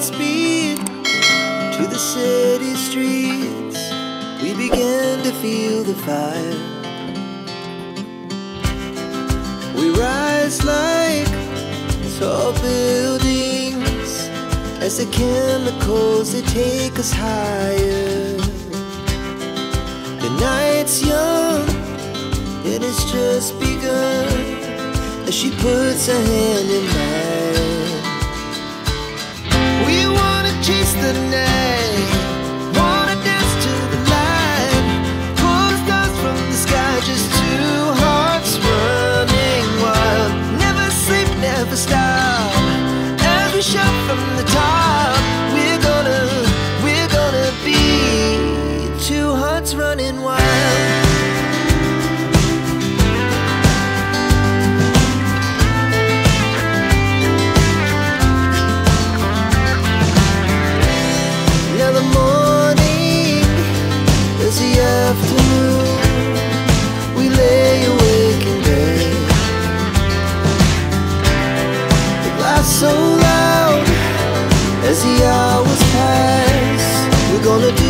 Godspeed to the city streets. We begin to feel the fire. We rise like tall buildings as the chemicals they take us higher. The night's young, it has just begun, as she puts her hand in mine. Chase the night, wanna dance to the light, pull the stars from the sky, just two hearts running wild. Never sleep, never stop, as we shout from the top. We're gonna be two hearts running wild. Afternoon, we lay awake in bed. The blast so loud as the hours pass. We're gonna do